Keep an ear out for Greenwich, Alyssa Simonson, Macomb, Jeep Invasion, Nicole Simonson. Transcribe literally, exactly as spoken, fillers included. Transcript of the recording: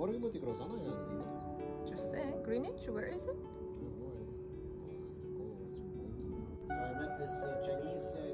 머리부터 그러잖아, 요 글쎄, Greenwich? Where is it? So I met this uh, Chinese uh,